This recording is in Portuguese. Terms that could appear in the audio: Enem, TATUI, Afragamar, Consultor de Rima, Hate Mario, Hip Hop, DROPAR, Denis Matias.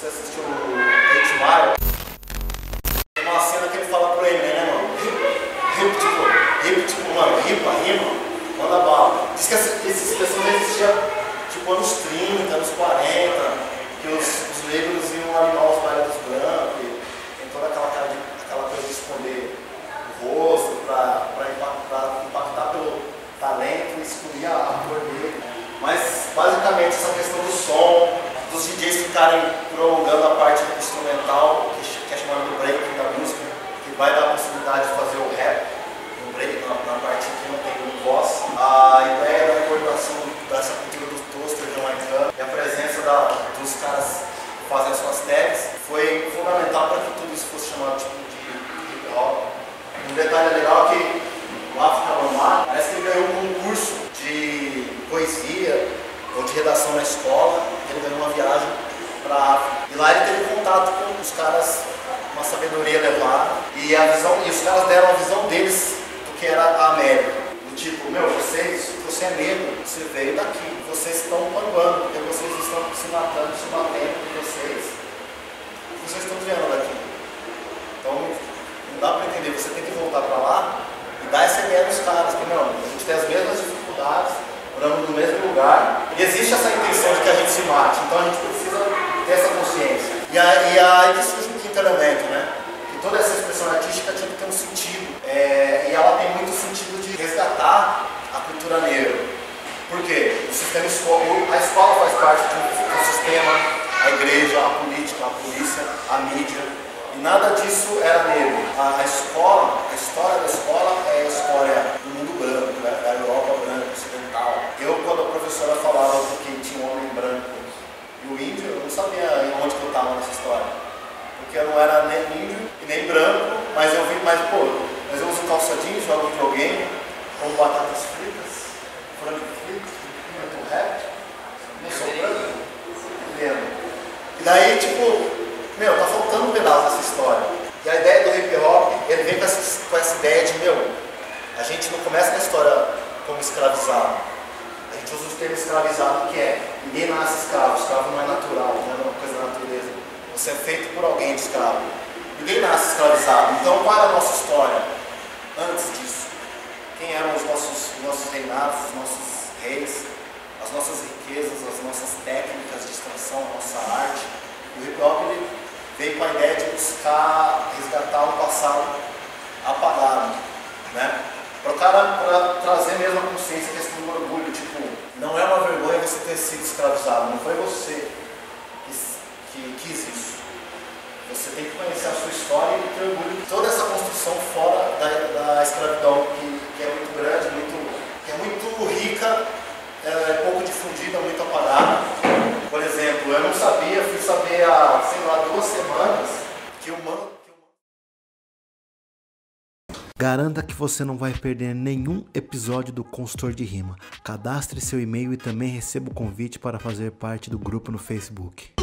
você assistiu o Hate Mario, tem uma cena que ele fala pro Enem, né, mano? Tipo, mano, rima, manda bala. Diz que essa expressão já existia, tipo, anos 30, anos 40, que os negros iam animar os bailes dos brancos, e tem toda aquela coisa de esconder o rosto pra impactar pelo talento e excluir a cor dele. Mas, basicamente, essa questão do som, dos DJs ficarem prolongando a parte instrumental, que é chamada do break da música, que vai dar a possibilidade de fazer o rap no break, na parte que não tem voz. A ideia da recordação dessa cultura do toaster jamaicano e a presença dos caras que fazem as suas tags foi fundamental para que tudo isso fosse chamado tipo, de hip hop. Um detalhe legal é que o Afragamar parece que ele ganhou um concurso de poesia ou de redação na escola. Ele ganhou uma viagem para a África. E lá ele teve contato com os caras, uma sabedoria elevada. E os caras deram a visão deles do que era a América. Do tipo, meu, você é negro, você veio daqui. Vocês estão panguando, porque vocês estão se matando, se batendo com vocês. Vocês estão tirando daqui. Então, não dá para entender. Você tem que voltar para lá e dar essa ideia nos caras. Porque, não, a gente tem as mesmas dificuldades, moramos no mesmo lugar. E existe essa intenção de que a gente se mate, então a gente precisa ter essa consciência. E a intenção de encanamento, né? Que toda essa expressão artística tinha que ter um sentido. E ela tem muito sentido de resgatar a cultura negra. Por quê? O sistema escolar, a escola faz parte do sistema, a igreja, a política, a polícia, a mídia. E nada disso era negro. A escola, a história da escola é a história do mundo branco, da Europa branca, ocidental. Eu, quando a professora falava que tinha um homem branco e o índio, eu não sabia onde que eu estava nessa história. Porque eu não era nem índio e nem branco, mas eu vim mais, pô, mas eu uso calça jeans, jogo videogame, como batatas fritas, frango frito, muito rap, não sou branco, entendendo. E daí, tipo, meu, tá faltando um pedaço dessa história. E a ideia do hip hop, ele vem com essa ideia de, meu, a gente não começa na história como escravizado. A gente usa o termo escravizado, que é, ninguém nasce escravo, escravo não é natural, não é uma coisa da natureza. Você é feito por alguém de escravo. Ninguém nasce escravizado. Então, qual é a nossa história antes disso? Quem eram os nossos reinados, os nossos reis, as nossas riquezas, as nossas técnicas de extração, a nossa arte? O hip hop, ele veio com a ideia de buscar resgatar um passado apagado, né? Para trazer mesmo a consciência que questão do orgulho, tipo, não é uma vergonha você ter sido escravizado, não foi você que quis isso. Você tem que conhecer a sua história e ter orgulho. Toda essa construção fora da escravidão, que é muito grande, que é muito rica, é pouco difundida, muito apagada. Por exemplo, eu não sabia, fui saber há, sei lá, 2 semanas que o mano... Garanta que você não vai perder nenhum episódio do Consultor de Rima. Cadastre seu e-mail e também receba o convite para fazer parte do grupo no Facebook.